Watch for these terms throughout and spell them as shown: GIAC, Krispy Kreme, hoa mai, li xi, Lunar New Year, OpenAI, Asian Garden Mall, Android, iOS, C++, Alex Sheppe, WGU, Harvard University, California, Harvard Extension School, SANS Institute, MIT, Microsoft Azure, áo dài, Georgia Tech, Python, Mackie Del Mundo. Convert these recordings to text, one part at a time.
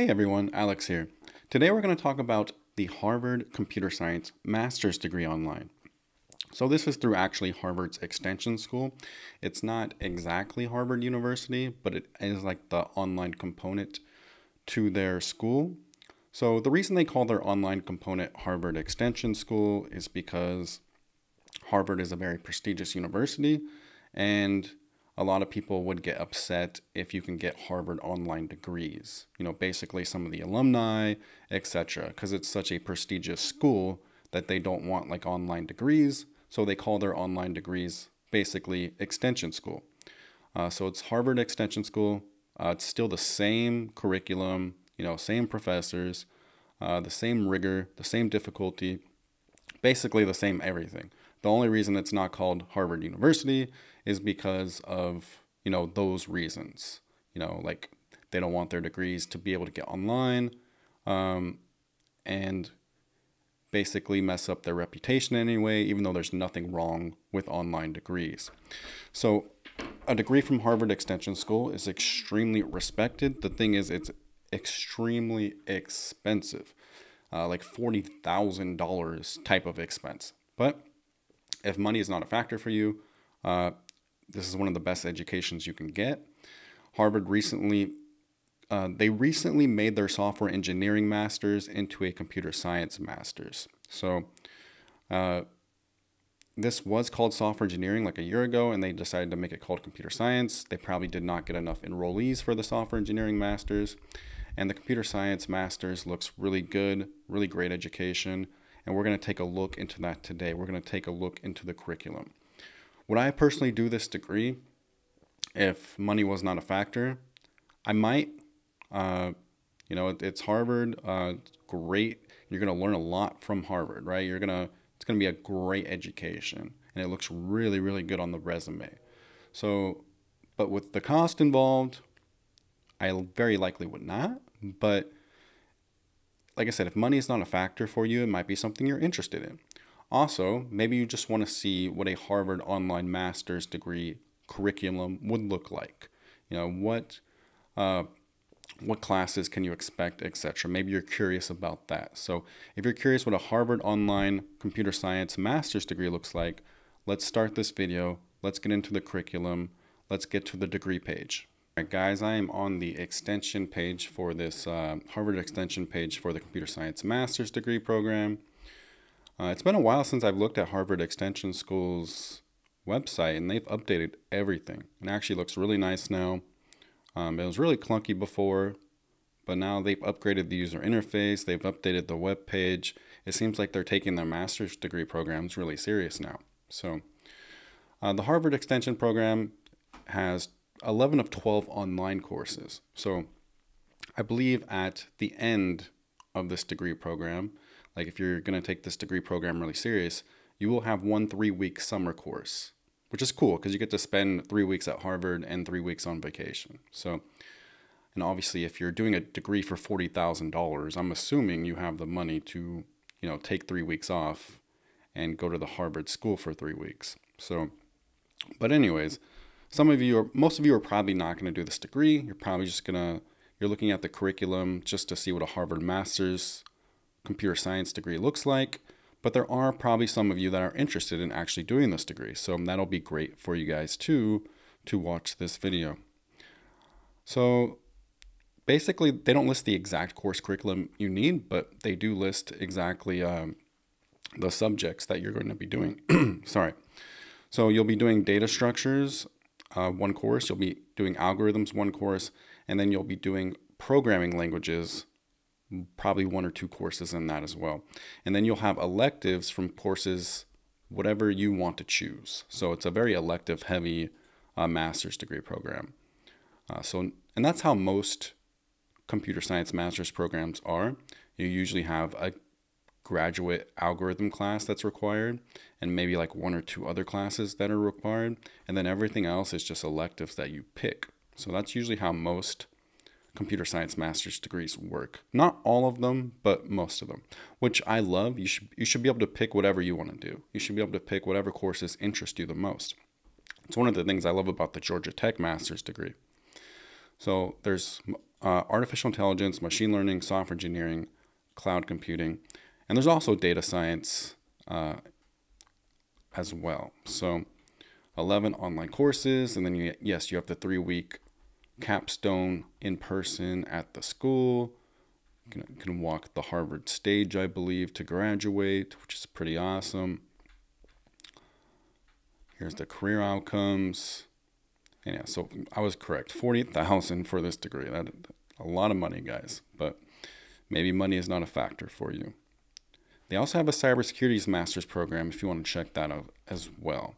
Hey everyone, Alex here. Today we're going to talk about the Harvard Computer Science Master's Degree Online. So this is through actually Harvard's Extension School. It's not exactly Harvard University, but it is like the online component to their school. So the reason they call their online component Harvard Extension School is because Harvard is a very prestigious university, and a lot of people would get upset if you can get Harvard online degrees, you know, basically some of the alumni, etc., because it's such a prestigious school that they don't want like online degrees. So they call their online degrees basically Extension School. So it's Harvard Extension School. It's still the same curriculum, you know, same professors, the same rigor, the same difficulty, basically the same everything. The only reason it's not called Harvard University is because of, you know, those reasons, you know, like they don't want their degrees to be able to get online and basically mess up their reputation anyway, even though there's nothing wrong with online degrees. So a degree from Harvard Extension School is extremely respected. The thing is, it's extremely expensive, like $40,000 type of expense. But if money is not a factor for you, this is one of the best educations you can get. Harvard recently, they made their software engineering master's into a computer science master's. So this was called software engineering like a year ago, and they decided to make it called computer science. They probably did not get enough enrollees for the software engineering master's. And the computer science master's looks really good, really great education. And we're going to take a look into that today. We're going to take a look into the curriculum. Would I personally do this degree if money was not a factor? I might. You know, it's Harvard. Great. You're going to learn a lot from Harvard, right? It's going to be a great education, and it looks really, really good on the resume. So, but with the cost involved, I very likely would not, but like I said, if money is not a factor for you, it might be something you're interested in. Also, maybe you just want to see what a Harvard online master's degree curriculum would look like. You know, what classes can you expect, etc. Maybe you're curious about that. So if you're curious what a Harvard online computer science master's degree looks like, let's start this video. Let's get into the curriculum. Let's get to the degree page. All right, guys, I am on the extension page for this Harvard extension page for the computer science master's degree program. It's been a while since I've looked at Harvard Extension School's website, and they've updated everything. It actually looks really nice now. It was really clunky before, but now they've upgraded the user interface. They've updated the web page. It seems like they're taking their master's degree programs really serious now. So the Harvard Extension program has 11 of 12 online courses. So I believe at the end of this degree program, like if you're going to take this degree program really serious, you will have 1 3-week summer course, which is cool because you get to spend 3 weeks at Harvard and 3 weeks on vacation. So, and obviously if you're doing a degree for $40,000, I'm assuming you have the money to, you know, take 3 weeks off and go to the Harvard school for 3 weeks. So, but anyways, some of you, or most of you, are probably not going to do this degree. You're probably just going to, you're looking at the curriculum just to see what a Harvard master's computer science degree looks like. But there are probably some of you that are interested in actually doing this degree. So that'll be great for you guys too, to watch this video. So basically they don't list the exact course curriculum you need, but they do list exactly the subjects that you're going to be doing. Sorry. So you'll be doing data structures, one course, you'll be doing algorithms, one course, and then you'll be doing programming languages, probably 1 or 2 courses in that as well. And then you'll have electives from courses, whatever you want to choose. So it's a very elective heavy master's degree program. And that's how most computer science master's programs are. You usually have a graduate algorithm class that's required, and maybe like 1 or 2 other classes that are required, and then everything else is just electives that you pick. So that's usually how most computer science master's degrees work. Not all of them, but most of them, which I love. You should be able to pick whatever you want to do. You should be able to pick whatever courses interest you the most. It's one of the things I love about the Georgia Tech master's degree. So there's artificial intelligence, machine learning, software engineering, cloud computing, and there's also data science as well. So 11 online courses, and then you have the 3-week capstone in person at the school. You can walk the Harvard stage, I believe, to graduate, which is pretty awesome. Here's the career outcomes. And yeah, so I was correct, $40,000 for this degree. That's a lot of money, guys, but maybe money is not a factor for you. They also have a cybersecurity master's program if you want to check that out as well.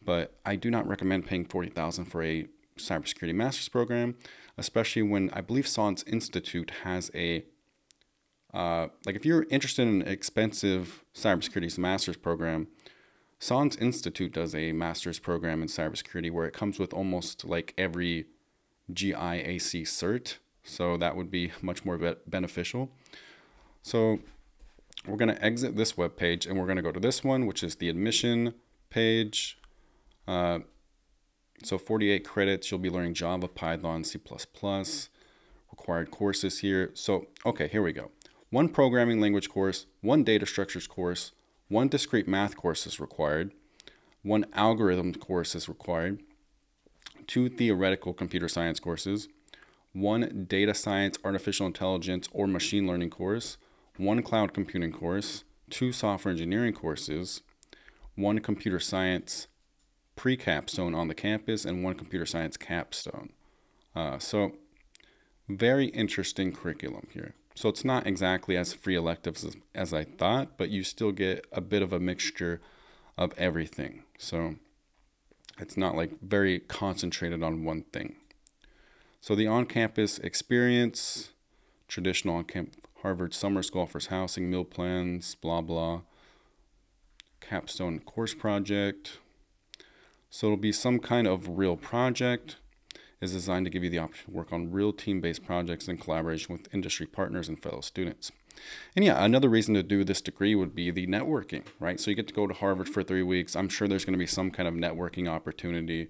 But I do not recommend paying $40,000 for a cybersecurity master's program, especially when I believe SANS Institute has a, like if you're interested in an expensive cybersecurity master's program, SANS Institute does a master's program in cybersecurity where it comes with almost like every GIAC cert. So that would be much more beneficial. So we're going to exit this web page and we're going to go to this one, which is the admission page. So 48 credits, you'll be learning Java, Python, C++, required courses here. So, okay, here we go. 1 programming language course, 1 data structures course, 1 discrete math course is required, 1 algorithm course is required, 2 theoretical computer science courses, 1 data science, artificial intelligence, or machine learning course, 1 cloud computing course, 2 software engineering courses, 1 computer science pre-capstone on the campus, and 1 computer science capstone. So very interesting curriculum here. So it's not exactly as free electives as I thought, but you still get a bit of a mixture of everything. So it's not like very concentrated on one thing. So the on-campus experience, traditional on-campus Harvard Summer School offers housing, meal plans, blah, blah, capstone course project. So it'll be some kind of real project. Is designed to give you the option to work on real team-based projects in collaboration with industry partners and fellow students. And yeah, another reason to do this degree would be the networking, right? So you get to go to Harvard for 3 weeks. I'm sure there's going to be some kind of networking opportunity.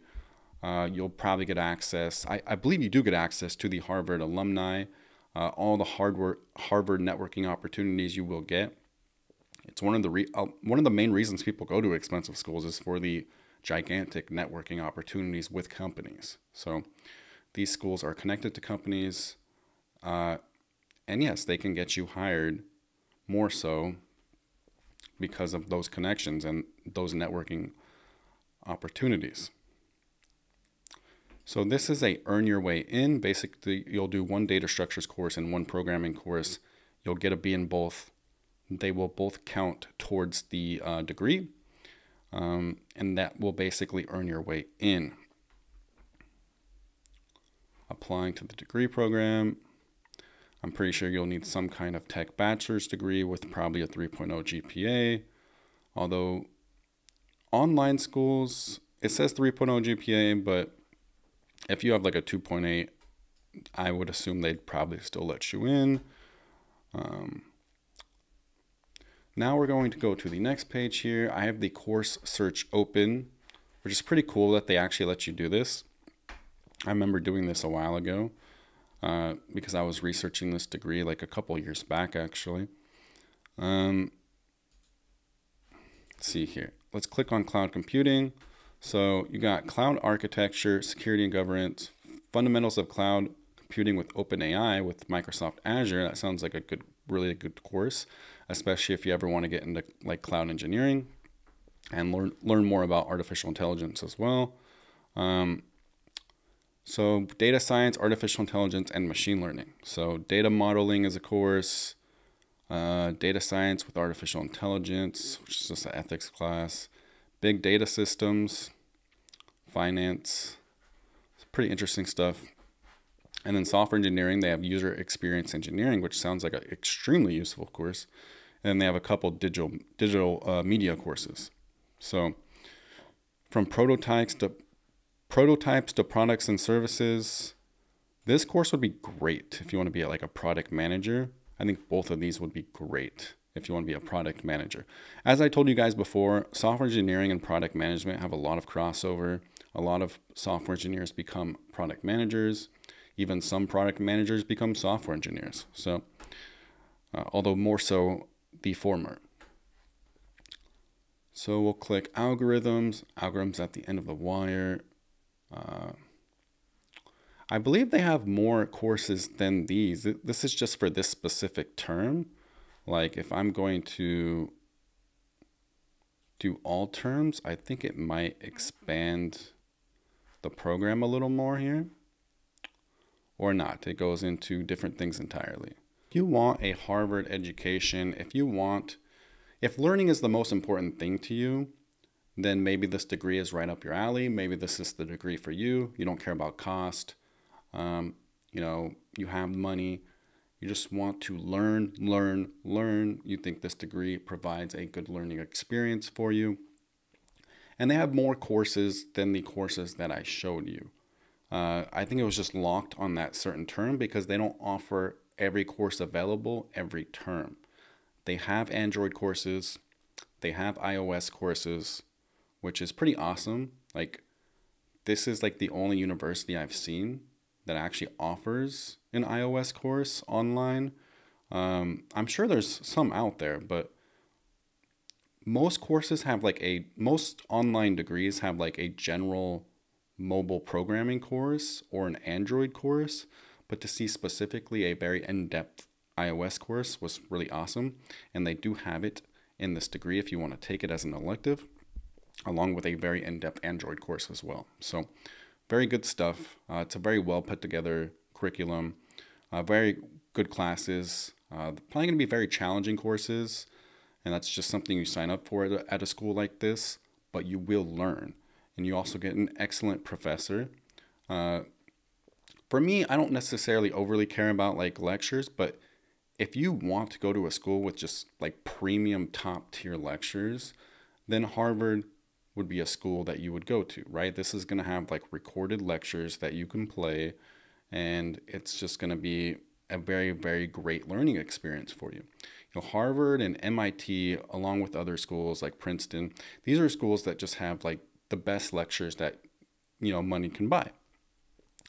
You'll probably get access. I believe you do get access to the Harvard alumni, all the Harvard networking opportunities you will get. It's one of the main reasons people go to expensive schools is for the gigantic networking opportunities with companies. So these schools are connected to companies, and yes, they can get you hired more so because of those connections and those networking opportunities. So this is a earn your way in. Basically, you'll do 1 data structures course and 1 programming course. You'll get a B in both. They will both count towards the degree. And that will basically earn your way in. Applying to the degree program, I'm pretty sure you'll need some kind of tech bachelor's degree with probably a 3.0 GPA. Although online schools, it says 3.0 GPA, but if you have like a 2.8, I would assume they'd probably still let you in. Now we're going to go to the next page here. I have the course search open, which is pretty cool that they actually let you do this. I remember doing this a while ago because I was researching this degree like a couple years back, actually. Let's see here. Let's click on cloud computing. So you got cloud architecture, security and governance, fundamentals of cloud computing with OpenAI with Microsoft Azure. That sounds like a good, really good course, especially if you ever want to get into like cloud engineering and learn more about artificial intelligence as well. So data science, artificial intelligence, and machine learning. So data modeling is a course, data science with artificial intelligence, which is just an ethics class, big data systems, finance, it's pretty interesting stuff. And then software engineering, they have user experience engineering, which sounds like an extremely useful course. And they have a couple digital media courses. So from prototypes to products and services, this course would be great if you want to be like a product manager. I think both of these would be great if you want to be a product manager. As I told you guys before, software engineering and product management have a lot of crossover. A lot of software engineers become product managers. Even some product managers become software engineers. So, although more so the former. So we'll click algorithms, algorithms at the end of the wire. I believe they have more courses than these. This is just for this specific term. Like if I'm going to do all terms, I think it might expand the program a little more here. Or not, it goes into different things entirely. If you want a Harvard education, if learning is the most important thing to you, then maybe this degree is right up your alley. Maybe this is the degree for you. You don't care about cost. You know, you have money. You just want to learn. You think this degree provides a good learning experience for you. And they have more courses than the courses that I showed you. I think it was just locked on that certain term because they don't offer every course available every term. They have Android courses. They have iOS courses, which is pretty awesome. Like, this is like the only university I've seen that actually offers an iOS course online. I'm sure there's some out there, but most courses have like a, most online degrees have like a general mobile programming course or an Android course, but to see specifically a very in-depth iOS course was really awesome. And they do have it in this degree if you want to take it as an elective, along with a very in-depth Android course as well. So very good stuff. It's a very well put together curriculum, very good classes, probably going to be very challenging courses. And that's just something you sign up for at a school like this, but you will learn. And you also get an excellent professor. For me, I don't necessarily overly care about like lectures, but if you want to go to a school with just like premium top tier lectures, then Harvard would be a school that you would go to, right? This is going to have like recorded lectures that you can play, and it's just going to be a very, very great learning experience for you. You know, Harvard and MIT, along with other schools like Princeton, these are schools that just have like the best lectures that, you know, money can buy.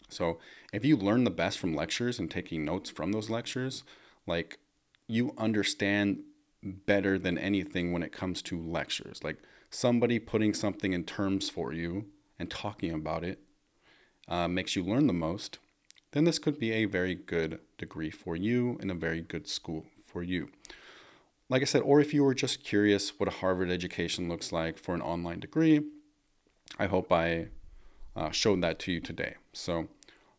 So if you learn the best from lectures and taking notes from those lectures, like, you understand better than anything when it comes to lectures. Like, somebody putting something in terms for you and talking about it makes you learn the most. Then this could be a very good degree for you and a very good school for you. Like I said, or if you were just curious what a Harvard education looks like for an online degree, I hope I showed that to you today. So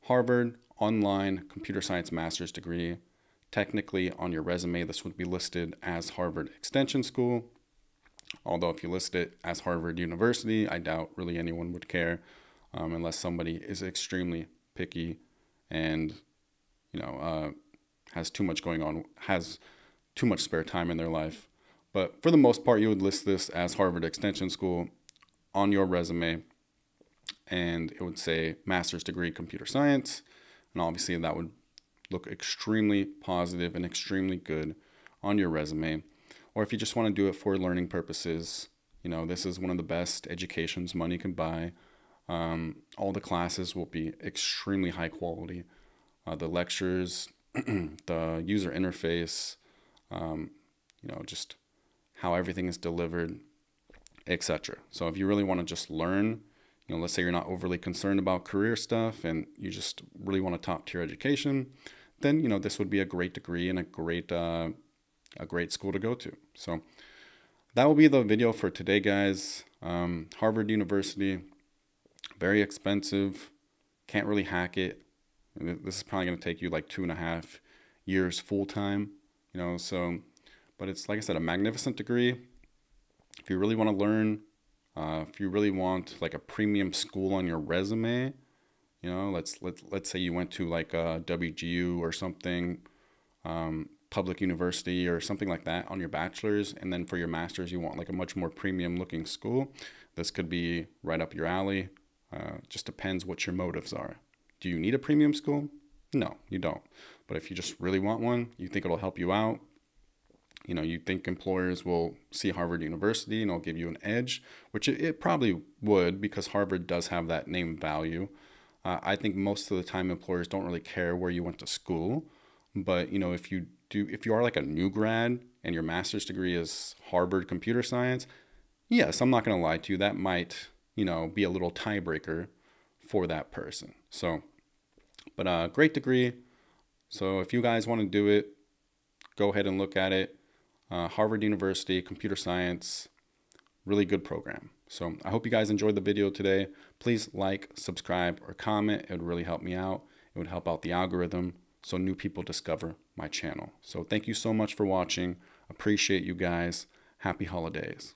Harvard online computer science master's degree. Technically, on your resume, this would be listed as Harvard Extension School. Although if you list it as Harvard University, I doubt really anyone would care, unless somebody is extremely picky and, you know, has too much going on, has too much spare time in their life. But for the most part, you would list this as Harvard Extension School on your resume, and it would say master's degree computer science, and obviously that would look extremely positive and extremely good on your resume. Or if you just want to do it for learning purposes, you know, this is one of the best educations money can buy. All the classes will be extremely high quality. The lectures, the user interface, you know, just how everything is delivered, etc. So if you really want to just learn, you know, let's say you're not overly concerned about career stuff and you just really want a top tier education, then, you know, this would be a great degree and a great school to go to. So that will be the video for today, guys. Harvard University, very expensive. Can't really hack it. This is probably going to take you like 2.5 years full time, you know, so, but it's, like I said, a magnificent degree. If you really want to learn, if you really want like a premium school on your resume, you know, let's say you went to like a WGU or something, public university or something like that on your bachelor's, and then for your master's you want like a much more premium looking school, this could be right up your alley. Just depends what your motives are. Do you need a premium school? No, you don't. But if you just really want one, you think it'll help you out, you know, you think employers will see Harvard University and it'll give you an edge, which it probably would, because Harvard does have that name value. I think most of the time employers don't really care where you went to school, but you know, if you are like a new grad and your master's degree is Harvard computer science, yes, I'm not going to lie to you, that might, you know, be a little tiebreaker for that person. So, but great degree. So if you guys want to do it, go ahead and look at it. Harvard University, computer science, really good program. So I hope you guys enjoyed the video today. Please like, subscribe, or comment. It would really help me out. It would help out the algorithm so new people discover my channel. So thank you so much for watching. Appreciate you guys. Happy holidays.